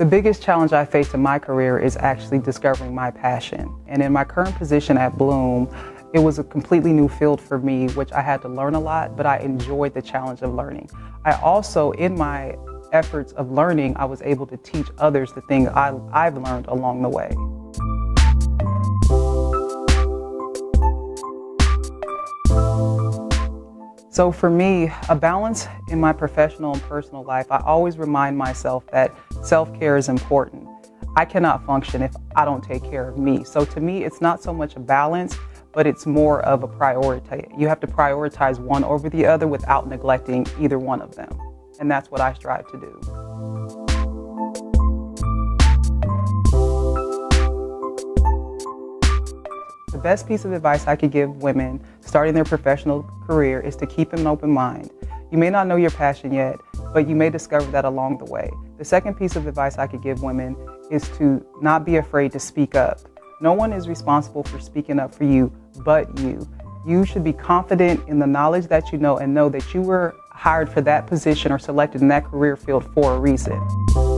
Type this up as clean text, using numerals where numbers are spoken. The biggest challenge I face in my career is actually discovering my passion. And in my current position at Bloom, it was a completely new field for me, which I had to learn a lot, but I enjoyed the challenge of learning. I also, in my efforts of learning, I was able to teach others the thing I've learned along the way. So for me, a balance in my professional and personal life, I always remind myself that self-care is important. I cannot function if I don't take care of me. So to me, it's not so much a balance, but it's more of a priority. You have to prioritize one over the other without neglecting either one of them. And that's what I strive to do. The best piece of advice I could give women starting their professional career is to keep an open mind. You may not know your passion yet, but you may discover that along the way. The second piece of advice I could give women is to not be afraid to speak up. No one is responsible for speaking up for you but you. You should be confident in the knowledge that you know and know that you were hired for that position or selected in that career field for a reason.